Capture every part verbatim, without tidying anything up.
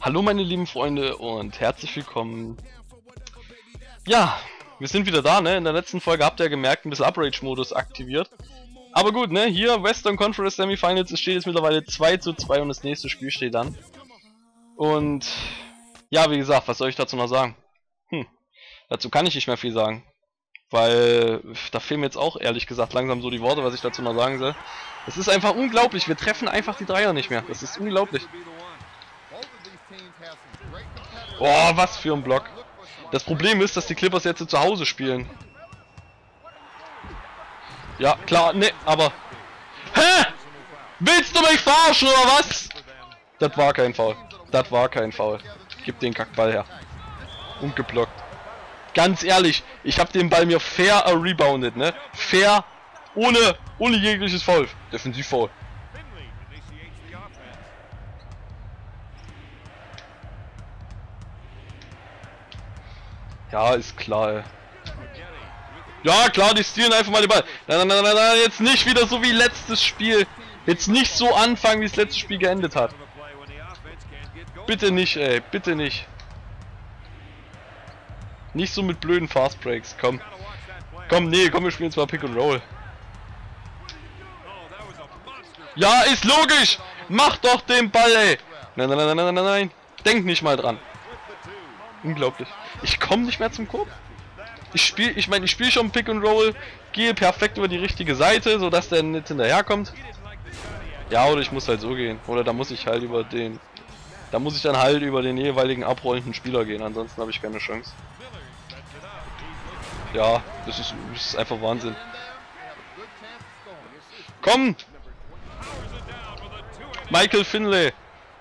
Hallo meine lieben Freunde und herzlich willkommen. Ja, wir sind wieder da, ne? In der letzten Folge habt ihr gemerkt, ein bisschen Uprage-Modus aktiviert. Aber gut, ne? Hier Western Conference Semifinals, es steht jetzt mittlerweile zwei zu zwei und das nächste Spiel steht an. Und ja, wie gesagt, was soll ich dazu noch sagen? Hm, dazu kann ich nicht mehr viel sagen. Weil da fehlen mir jetzt auch ehrlich gesagt langsam so die Worte, was ich dazu noch sagen soll. Es ist einfach unglaublich, wir treffen einfach die Dreier nicht mehr. Das ist unglaublich. Oh, was für ein Block. Das Problem ist, dass die Clippers jetzt zu Hause spielen. Ja, klar, ne, aber... Hä? Willst du mich verarschen oder was? Das war kein Foul. Das war kein Foul. Gib den Kackball her. Und geblockt. Ganz ehrlich, ich habe den Ball mir fair rebounded, ne? Fair, ohne, ohne jegliches Foul. Defensiv Foul. Ja, ist klar, ey. Ja, klar, die stehlen einfach mal den Ball. Nein, nein, nein, nein, jetzt nicht wieder so wie letztes Spiel. Jetzt nicht so anfangen, wie das letzte Spiel geendet hat. Bitte nicht, ey, bitte nicht. Nicht so mit blöden Fast Breaks, komm. Komm, nee, komm, wir spielen jetzt mal Pick and Roll. Ja, ist logisch. Mach doch den Ball, ey. Nein, nein, nein, nein, nein, nein. Denk nicht mal dran. Unglaublich. Ich komme nicht mehr zum Korb. Ich spiele, ich meine, ich spiele schon Pick and Roll, gehe perfekt über die richtige Seite, sodass der nicht hinterherkommt. Ja, oder ich muss halt so gehen. Oder da muss ich halt über den, da muss ich dann halt über den jeweiligen abrollenden Spieler gehen. Ansonsten habe ich keine Chance. Ja, das ist, das ist einfach Wahnsinn. Komm! Michael Finley.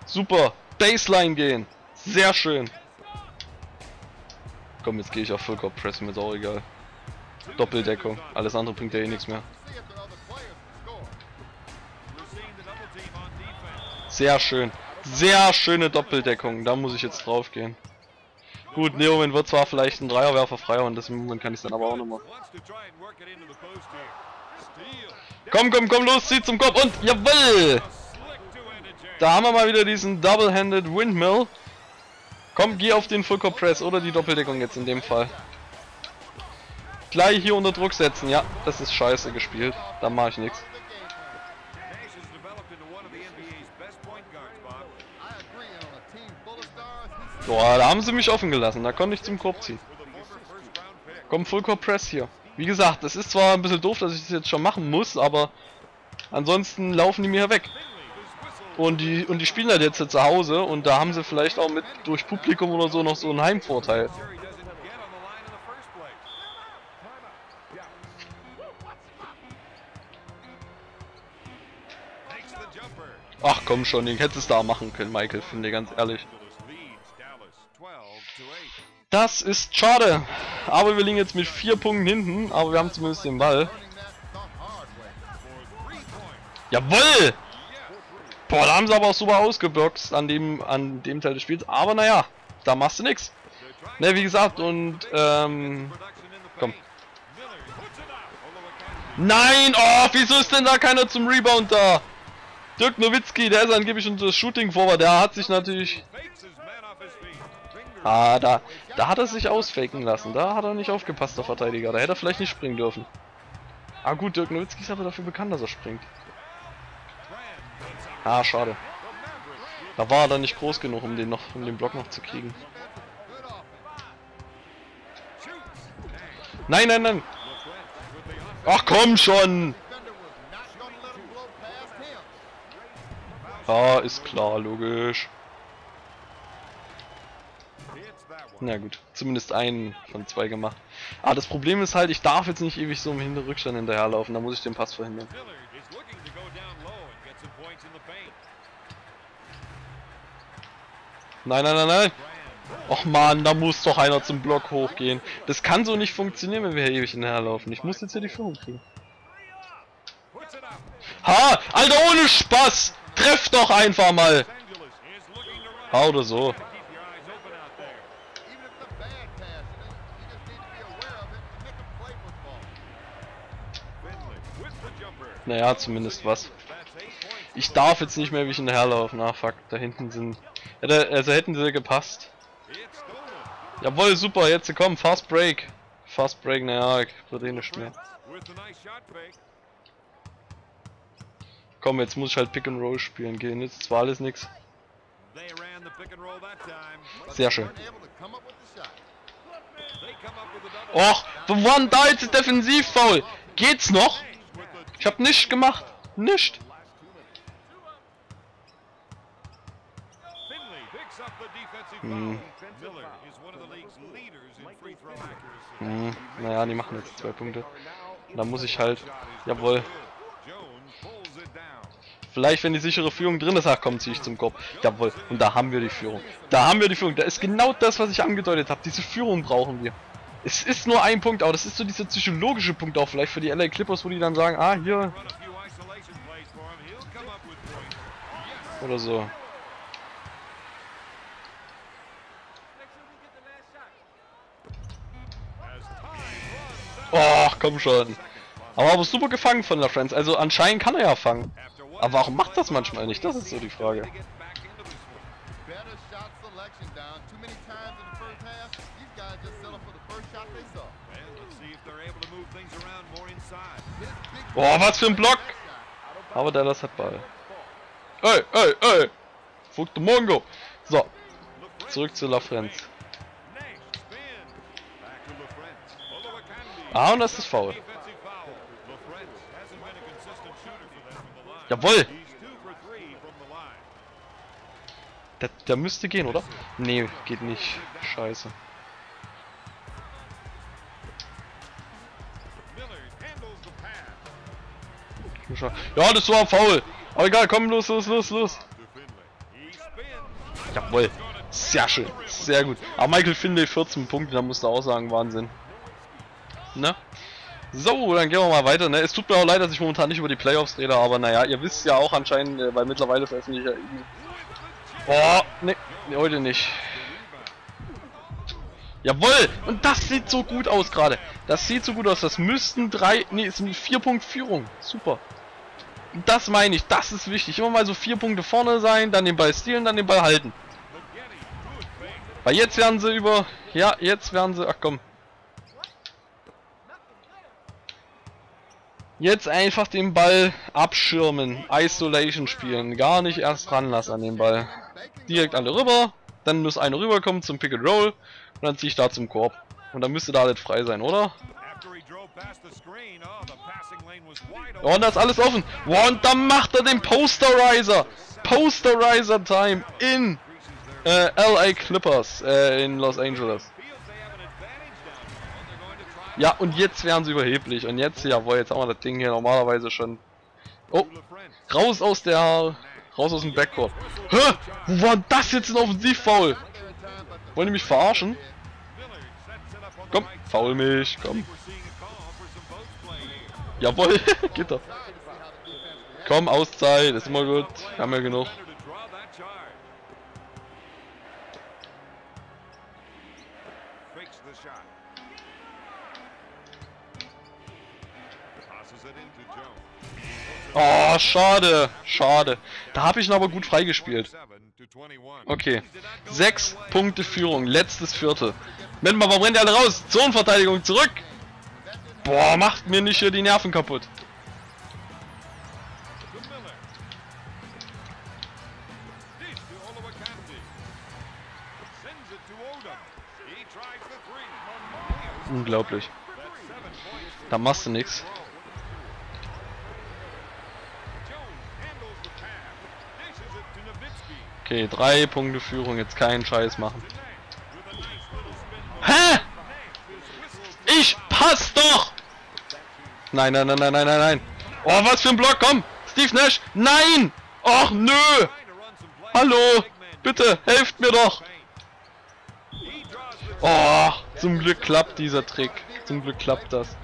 Super. Baseline gehen. Sehr schön. Komm, jetzt gehe ich auf Vollkorb Press, mir ist auch egal. Doppeldeckung, alles andere bringt ja eh nichts mehr. Sehr schön, sehr schöne Doppeldeckung, da muss ich jetzt drauf gehen. Gut, Neoman wird zwar vielleicht ein Dreierwerfer freier und das Moment kann ich dann aber auch noch machen. Komm, komm, komm, los, zieh zum Korb und jawoll! Da haben wir mal wieder diesen Double-Handed Windmill. Komm, geh auf den Fullcourt Press oder die Doppeldeckung jetzt in dem Fall. Gleich hier unter Druck setzen. Ja, das ist scheiße gespielt. Da mache ich nichts. Boah, da haben sie mich offen gelassen. Da konnte ich zum Korb ziehen. Komm, Fullcourt Press hier. Wie gesagt, das ist zwar ein bisschen doof, dass ich das jetzt schon machen muss, aber ansonsten laufen die mir weg. Und die, und die spielen halt jetzt zu Hause und da haben sie vielleicht auch mit durch Publikum oder so noch so einen Heimvorteil. Ach komm schon, den hättest du da machen können, Michael, finde ich ganz ehrlich. Das ist schade, aber wir liegen jetzt mit vier Punkten hinten, aber wir haben zumindest den Ball. Jawoll! Boah, da haben sie aber auch super ausgeboxt an dem an dem Teil des Spiels. Aber naja, da machst du nichts. Ne, wie gesagt, und ähm... komm. Nein! Oh, wieso ist denn da keiner zum Rebound da? Dirk Nowitzki, der ist angeblich unser Shooting Forward. Der hat sich natürlich... Ah, da, da hat er sich ausfaken lassen. Da hat er nicht aufgepasst, der Verteidiger. Da hätte er vielleicht nicht springen dürfen. Ah gut, Dirk Nowitzki ist aber dafür bekannt, dass er springt. Ah, schade. Da war er dann nicht groß genug, um den noch, um den Block noch zu kriegen. Nein, nein, nein. Ach komm schon. Ah, ist klar, logisch. Na gut, zumindest einen von zwei gemacht. Ah, das Problem ist halt, ich darf jetzt nicht ewig so im hinteren Rückstand hinterherlaufen. Da muss ich den Pass verhindern. Nein, nein, nein, nein. Och man, da muss doch einer zum Block hochgehen. Das kann so nicht funktionieren, wenn wir hier ewig hinterherlaufen. Ich muss jetzt hier die Führung kriegen. Ha! Alter, ohne Spaß! Treff doch einfach mal! Ha, oder so. Naja, zumindest was. Ich darf jetzt nicht mehr wie ich in der herlaufen. Na, fuck, da hinten sind... Also hätten sie gepasst. Jawohl, super, jetzt komm, Fast Break. Fast Break, naja, ich verdiene nicht mehr. Komm, jetzt muss ich halt Pick and Roll spielen gehen. Jetzt zwar alles nix. Sehr schön. Och, the one da jetzt defensiv foul. Geht's noch? Ich hab nichts gemacht. Nicht. Hm. Hm. Naja, die machen jetzt zwei Punkte. Da muss ich halt. Jawohl. Vielleicht, wenn die sichere Führung drin ist, ach komm, ziehe ich zum Korb. Jawohl, und da haben wir die Führung. Da haben wir die Führung. Da ist genau das, was ich angedeutet habe. Diese Führung brauchen wir. Es ist nur ein Punkt, aber das ist so dieser psychologische Punkt auch vielleicht für die L A Clippers, wo die dann sagen, ah, hier. Oder so. Oh, komm schon. Aber, aber super gefangen von LaFrance. Also anscheinend kann er ja fangen. Aber warum macht das manchmal nicht? Das ist so die Frage. Boah, was für ein Block! Aber Dallas hat Ball. Ey, ey, ey! Fuck the Mongo! So, zurück zu LaFrance. Ah, und das ist faul. Jawohl! Der, der müsste gehen, oder? Nee, geht nicht. Scheiße. Ja, das war faul. Aber egal, komm, los, los, los, los. Jawohl. Sehr schön. Sehr gut. Aber Michael Finley vierzehn Punkte, da musst du auch sagen, Wahnsinn. Ne? So, dann gehen wir mal weiter, ne? Es tut mir auch leid, dass ich momentan nicht über die Playoffs rede, aber naja, ihr wisst ja auch anscheinend, weil mittlerweile veröffentliche ich... Oh, ne, nee, heute nicht. Jawohl! Und das sieht so gut aus gerade. Das sieht so gut aus. Das müssten drei... Ne, es sind vier Punkt Führung. Super. Und das meine ich, das ist wichtig. Immer mal so vier Punkte vorne sein, dann den Ball stehlen, dann den Ball halten. Weil jetzt werden sie über... Ja, jetzt werden sie... Ach komm. Jetzt einfach den Ball abschirmen, Isolation spielen, gar nicht erst ranlassen an den Ball. Direkt alle rüber, dann muss einer rüberkommen zum Pick and Roll und dann ziehe ich da zum Korb. Und dann müsste da alles frei sein, oder? Und da ist alles offen. Und dann macht er den Posterizer. Posterizer Time in äh, L A Clippers äh, in Los Angeles. Ja, und jetzt wären sie überheblich. Und jetzt, jawohl, jetzt haben wir das Ding hier normalerweise schon. Oh, raus aus der... Raus aus dem Backcourt. Hä? Wo war das jetzt ein Offensivfoul? Wollen die mich verarschen? Komm, faul mich, komm. Jawohl, geht doch. Komm, Auszeit, ist immer gut. Haben wir genug. Oh, schade, schade. Da habe ich ihn aber gut freigespielt. Okay. Sechs Punkte Führung, letztes Viertel. Moment mal, warum rennt ihr alle raus? Zonenverteidigung zurück! Boah, macht mir nicht hier die Nerven kaputt. Unglaublich. Da machst du nichts. Okay, drei Punkte Führung, jetzt keinen Scheiß machen. Hä? Ich pass doch! Nein, nein, nein, nein, nein, nein, nein. Oh, was für ein Block, komm! Steve Nash, nein! Och, nö! Hallo, bitte, helft mir doch! Oh, zum Glück klappt dieser Trick. Zum Glück klappt das.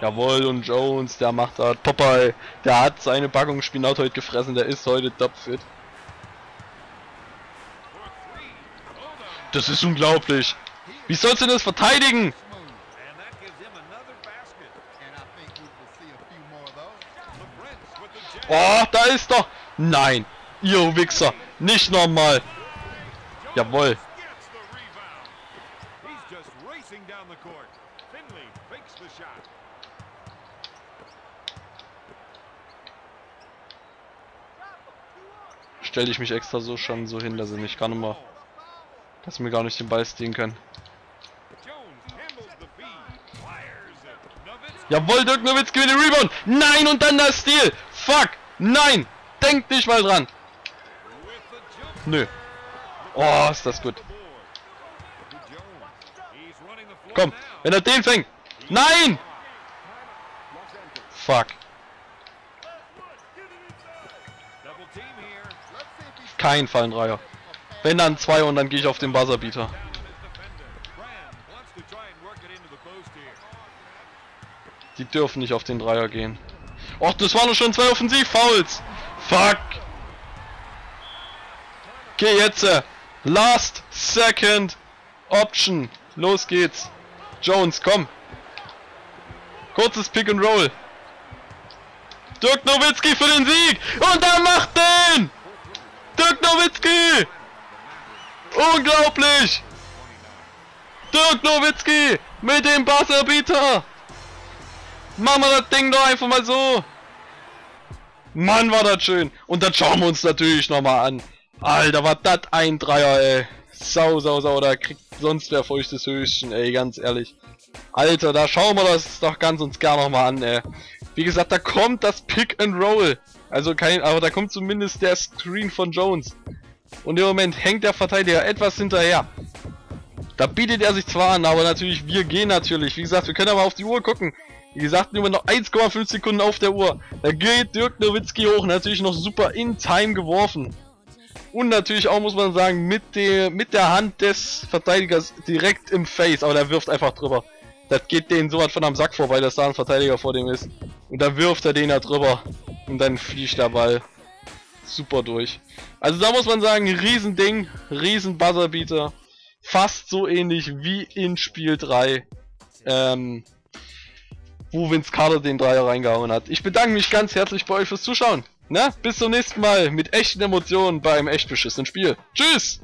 Jawohl, und Jones, der macht das. Popeye, der hat seine Packung Spinat heute gefressen, der ist heute topfit. Das ist unglaublich. Wie sollst du das verteidigen? Oh, da ist er. Nein. Ihr Wichser. Nicht nochmal. Jawohl. Stelle ich mich extra so schon so hin, dass sie nicht kann immer, dass sie mir gar nicht den Ball stehen können. Jawohl, Dirk Nowitzki mit dem Rebound. Nein, und dann das Steal. Fuck. Nein. Denkt nicht mal dran. Nö. Oh, ist das gut. Komm, wenn er den fängt. Nein. Fuck. Kein Fallen-Dreier. Wenn dann zwei und dann gehe ich auf den Buzzerbeater. Die dürfen nicht auf den Dreier gehen. Och, das waren doch schon zwei Offensiv-Fouls. Fuck. Okay, jetzt. Äh, last second option. Los geht's. Jones, komm. Kurzes Pick and Roll. Dirk Nowitzki für den Sieg. Und er macht den. Dirk Nowitzki. Unglaublich. Dirk Nowitzki mit dem Buzzerbeater. Machen wir das Ding doch einfach mal so. Mann, war das schön. Und das schauen wir uns natürlich nochmal an. Alter, war das ein Dreier, ey. Sau, sau, sau. Da kriegt sonst wer feuchtes Höschen, ey. Ganz ehrlich. Alter, da schauen wir das doch ganz uns gar nochmal an, ey. Wie gesagt, da kommt das Pick and Roll. Also kein, aber da kommt zumindest der Screen von Jones. Und im Moment hängt der Verteidiger etwas hinterher. Da bietet er sich zwar an, aber natürlich, wir gehen natürlich. Wie gesagt, wir können aber auf die Uhr gucken. Wie gesagt, nur noch eins Komma fünf Sekunden auf der Uhr. Da geht Dirk Nowitzki hoch. Natürlich noch super in Time geworfen. Und natürlich auch, muss man sagen, mit der, mit der Hand des Verteidigers direkt im Face. Aber der wirft einfach drüber. Das geht denen so was von am Sack vorbei, dass da ein Verteidiger vor dem ist. Und dann wirft er den da drüber. Und dann fliegt der Ball super durch. Also da muss man sagen, Riesending. Riesen Buzzerbeater. Fast so ähnlich wie in Spiel drei. Ähm... wo Vince Carter den Dreier reingehauen hat. Ich bedanke mich ganz herzlich bei euch fürs Zuschauen. Na, bis zum nächsten Mal mit echten Emotionen beim echt beschissenen Spiel. Tschüss!